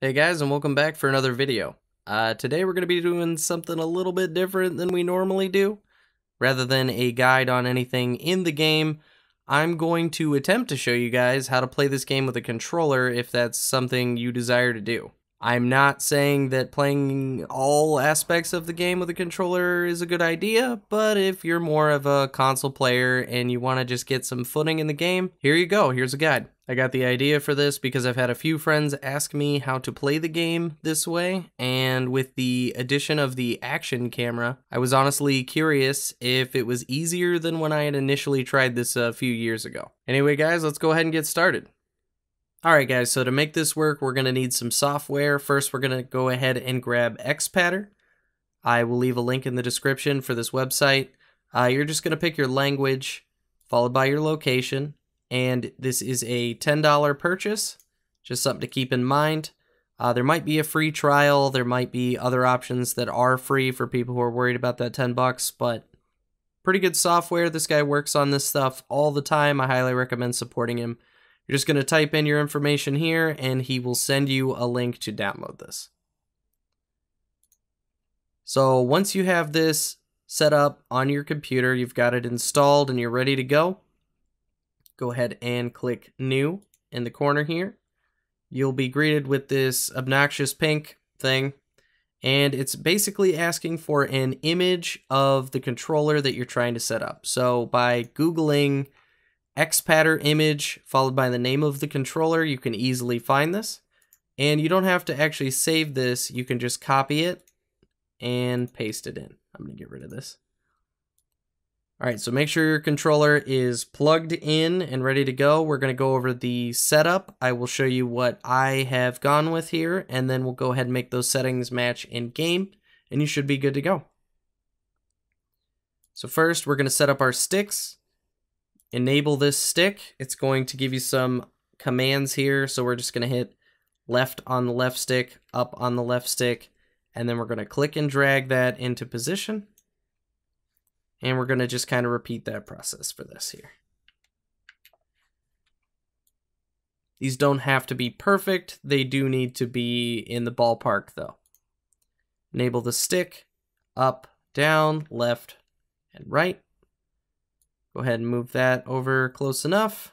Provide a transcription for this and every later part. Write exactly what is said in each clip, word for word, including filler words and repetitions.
Hey guys, and welcome back for another video. Uh, today we're going to be doing something a little bit different than we normally do. Rather than a guide on anything in the game, I'm going to attempt to show you guys how to play this game with a controller if that's something you desire to do. I'm not saying that playing all aspects of the game with a controller is a good idea, but if you're more of a console player and you want to just get some footing in the game, here you go, here's a guide. I got the idea for this because I've had a few friends ask me how to play the game this way, and with the addition of the action camera, I was honestly curious if it was easier than when I had initially tried this a few years ago. Anyway guys, let's go ahead and get started. Alright guys, so to make this work, we're going to need some software. First, we're going to go ahead and grab Xpadder. I will leave a link in the description for this website. Uh, you're just going to pick your language, followed by your location, and this is a ten dollar purchase, just something to keep in mind. Uh, there might be a free trial, there might be other options that are free for people who are worried about that ten bucks, but pretty good software. This guy works on this stuff all the time. I highly recommend supporting him. You're just going to type in your information here, and he will send you a link to download this. So once you have this set up on your computer, you've got it installed and you're ready to go, go ahead and click New in the corner here. You'll be greeted with this obnoxious pink thing, and it's basically asking for an image of the controller that you're trying to set up. So by Googling Xpadder image followed by the name of the controller, you can easily find this, and you don't have to actually save this. You can just copy it and paste it in. I'm gonna get rid of this. Alright, so make sure your controller is plugged in and ready to go. We're gonna go over the setup. I will show you what I have gone with here, and then we'll go ahead and make those settings match in game, and you should be good to go. So first we're gonna set up our sticks. Enable this stick. It's going to give you some commands here, so we're just going to hit left on the left stick, up on the left stick, and then we're going to click and drag that into position, and we're going to just kind of repeat that process for this here. These don't have to be perfect, they do need to be in the ballpark though. Enable the stick, up, down, left, and right. Go ahead and move that over close enough.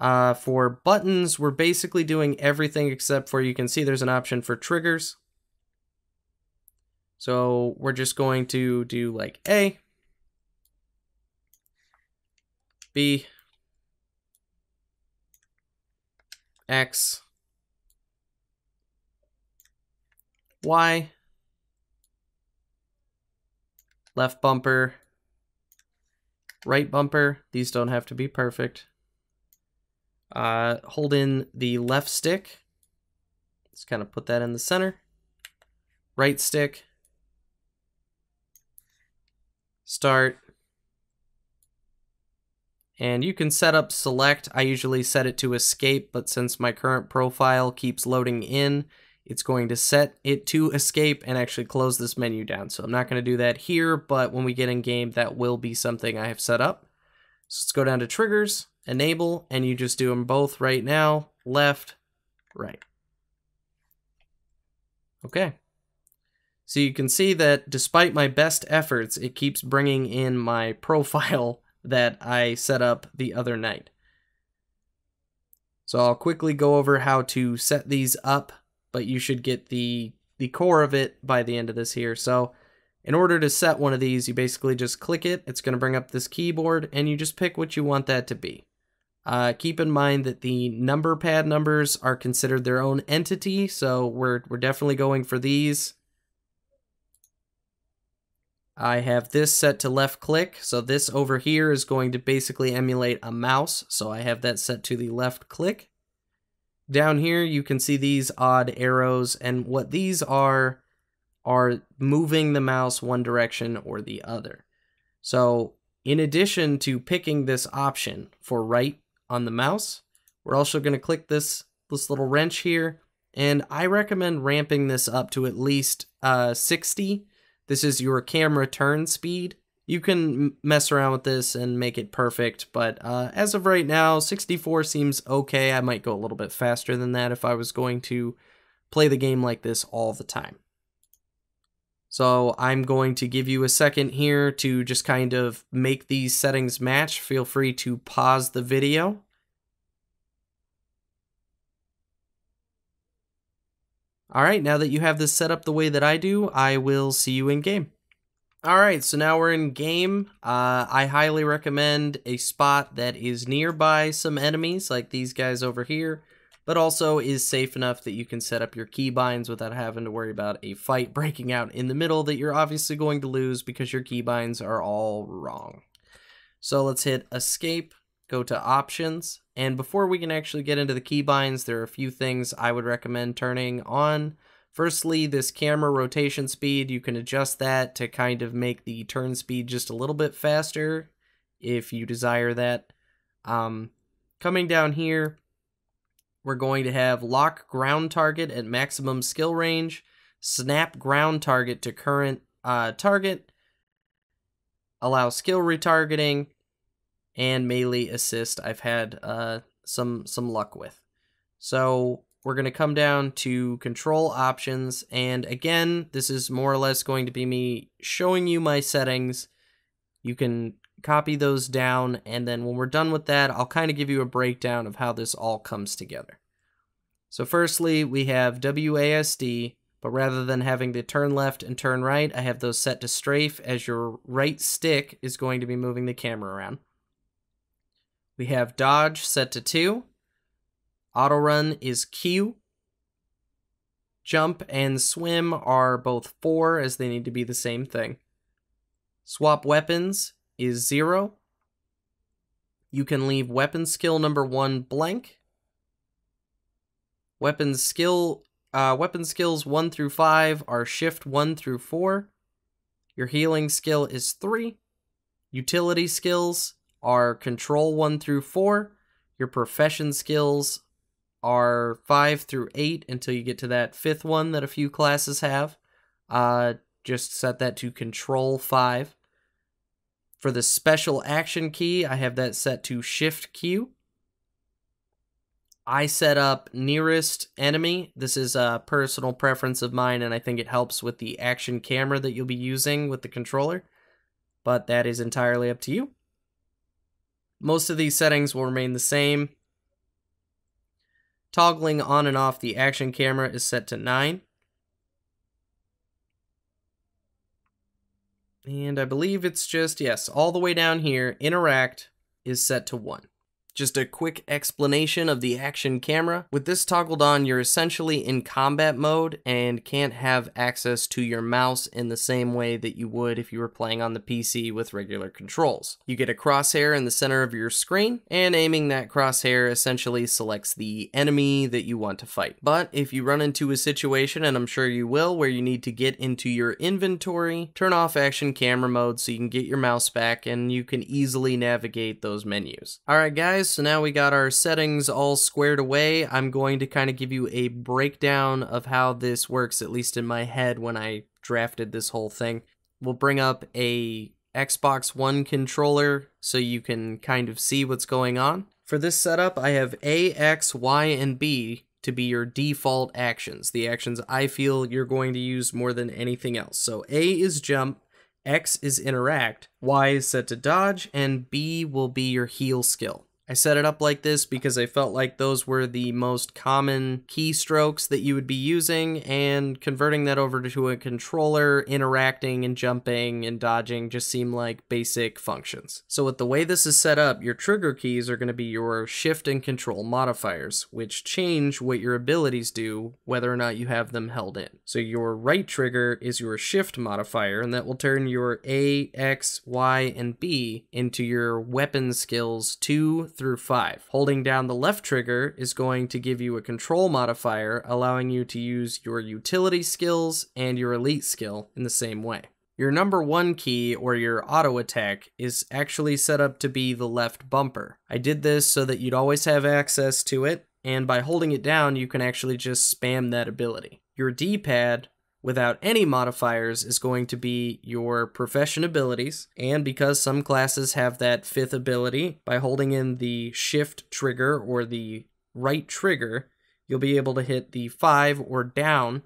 Uh, for buttons, we're basically doing everything except for, you can see there's an option for triggers. So we're just going to do like A, B, X, Y, left bumper, right bumper. These don't have to be perfect. Uh, hold in the left stick. Let's kind of put that in the center. Right stick. Start. And you can set up select. I usually set it to escape, but since my current profile keeps loading in, it's going to set it to escape and actually close this menu down. So I'm not going to do that here, but when we get in game, that will be something I have set up. So let's go down to triggers, enable, and you just do them both right now, left, right. Okay. So you can see that despite my best efforts, it keeps bringing in my profile that I set up the other night. So I'll quickly go over how to set these up, but you should get the, the core of it by the end of this here. So in order to set one of these, you basically just click it. It's going to bring up this keyboard, and you just pick what you want that to be. Uh, keep in mind that the number pad numbers are considered their own entity, so we're, we're definitely going for these. I have this set to left click, so this over here is going to basically emulate a mouse, so I have that set to the left click. Down here, you can see these odd arrows, and what these are, are moving the mouse one direction or the other. So in addition to picking this option for right on the mouse, we're also going to click this, this little wrench here, and I recommend ramping this up to at least uh, sixty. This is your camera turn speed, you can mess around with this and make it perfect, but uh, as of right now, sixty-four seems okay. I might go a little bit faster than that if I was going to play the game like this all the time. So I'm going to give you a second here to just kind of make these settings match. Feel free to pause the video. All right, now that you have this set up the way that I do, I will see you in game. All right, so now we're in game. Uh, I highly recommend a spot that is nearby some enemies, like these guys over here, but also is safe enough that you can set up your keybinds without having to worry about a fight breaking out in the middle that you're obviously going to lose because your keybinds are all wrong. So let's hit escape, go to options, and before we can actually get into the keybinds, there are a few things I would recommend turning on. Firstly, this camera rotation speed, you can adjust that to kind of make the turn speed just a little bit faster if you desire that. Um, coming down here, we're going to have lock ground target at maximum skill range, snap ground target to current uh, target, allow skill retargeting, and melee assist I've had uh, some, some luck with. So we're going to come down to control options, and again, this is more or less going to be me showing you my settings. You can copy those down, and then when we're done with that, I'll kind of give you a breakdown of how this all comes together. So firstly, we have W A S D, but rather than having to turn left and turn right, I have those set to strafe, as your right stick is going to be moving the camera around. We have dodge set to two. Auto run is Q. Jump and swim are both four, as they need to be the same thing. Swap weapons is zero. You can leave weapon skill number one blank. Weapon skill, uh, weapon skills one through five are shift one through four. Your healing skill is three. Utility skills are control one through four. Your profession skills are five through eight until you get to that fifth one that a few classes have. Uh, just set that to control five. For the special action key, I have that set to shift Q. I set up nearest enemy. This is a personal preference of mine, and I think it helps with the action camera that you'll be using with the controller, but that is entirely up to you. Most of these settings will remain the same. Toggling on and off the action camera is set to nine. And I believe it's just, yes, all the way down here, interact is set to one. Just a quick explanation of the action camera. With this toggled on, you're essentially in combat mode and can't have access to your mouse in the same way that you would if you were playing on the P C with regular controls. You get a crosshair in the center of your screen, and aiming that crosshair essentially selects the enemy that you want to fight. But if you run into a situation, and I'm sure you will, where you need to get into your inventory, turn off action camera mode so you can get your mouse back and you can easily navigate those menus. Alright guys, so now we got our settings all squared away. I'm going to kind of give you a breakdown of how this works, at least in my head when I drafted this whole thing. We'll bring up a Xbox One controller so you can kind of see what's going on. For this setup, I have A, X, Y, and B to be your default actions, the actions I feel you're going to use more than anything else. So A is jump, X is interact, Y is set to dodge, and B will be your heal skill. I set it up like this because I felt like those were the most common keystrokes that you would be using, and converting that over to a controller, interacting and jumping and dodging just seem like basic functions. So with the way this is set up, your trigger keys are going to be your shift and control modifiers, which change what your abilities do, whether or not you have them held in. So your right trigger is your shift modifier, and that will turn your A, X, Y, and B into your weapon skills two through five. Holding down the left trigger is going to give you a control modifier, allowing you to use your utility skills and your elite skill in the same way. Your number one key, or your auto attack, is actually set up to be the left bumper. I did this so that you'd always have access to it, and by holding it down, you can actually just spam that ability. Your D-pad without any modifiers is going to be your profession abilities, and because some classes have that fifth ability, by holding in the shift trigger or the right trigger, you'll be able to hit the five or down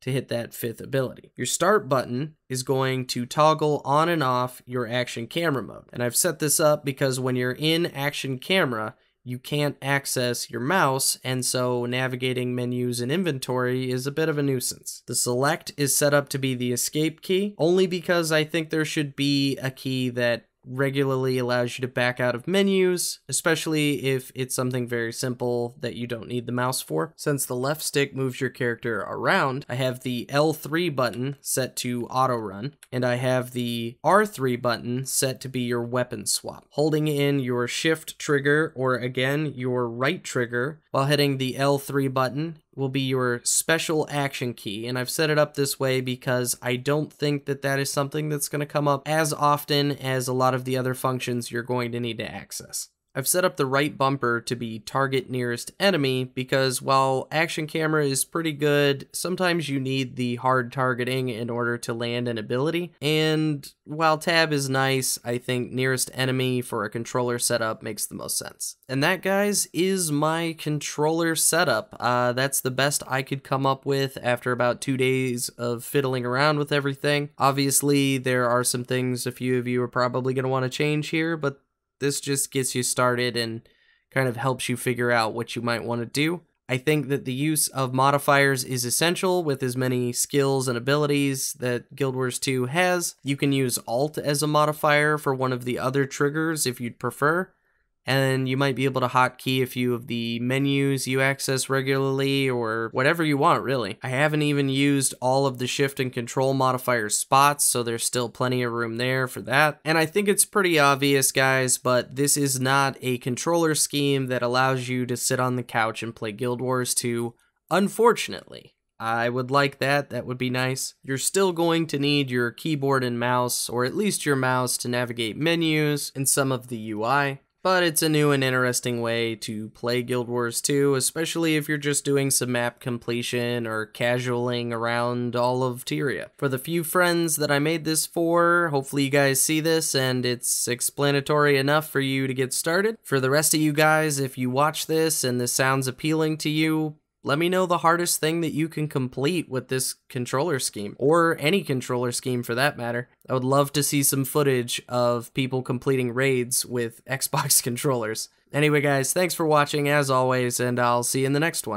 to hit that fifth ability. Your start button is going to toggle on and off your action camera mode. And I've set this up because when you're in action camera, you can't access your mouse, and so navigating menus and inventory is a bit of a nuisance. The select is set up to be the escape key, only because I think there should be a key that regularly allows you to back out of menus, especially if it's something very simple that you don't need the mouse for. Since the left stick moves your character around, I have the L three button set to auto run, and I have the R three button set to be your weapon swap. Holding in your shift trigger, or again your right trigger, while hitting the L three button will be your special action key, and I've set it up this way because I don't think that that is something that's going to come up as often as a lot of the other functions you're going to need to access. I've set up the right bumper to be target nearest enemy because while action camera is pretty good, sometimes you need the hard targeting in order to land an ability, and while tab is nice, I think nearest enemy for a controller setup makes the most sense. And that, guys, is my controller setup. Uh, that's the best I could come up with after about two days of fiddling around with everything. Obviously, there are some things a few of you are probably going to want to change here, but this just gets you started and kind of helps you figure out what you might want to do. I think that the use of modifiers is essential with as many skills and abilities that Guild Wars two has. You can use Alt as a modifier for one of the other triggers if you'd prefer, and you might be able to hotkey a few of the menus you access regularly or whatever you want, really. I haven't even used all of the shift and control modifier spots, so there's still plenty of room there for that. And I think it's pretty obvious, guys, but this is not a controller scheme that allows you to sit on the couch and play Guild Wars two, unfortunately. I would like that, that would be nice. You're still going to need your keyboard and mouse, or at least your mouse, to navigate menus and some of the U I. But it's a new and interesting way to play Guild Wars two, especially if you're just doing some map completion or casualing around all of Tyria. For the few friends that I made this for, hopefully you guys see this and it's explanatory enough for you to get started. For the rest of you guys, if you watch this and this sounds appealing to you, let me know the hardest thing that you can complete with this controller scheme, or any controller scheme for that matter. I would love to see some footage of people completing raids with Xbox controllers. Anyway, guys, thanks for watching as always, and I'll see you in the next one.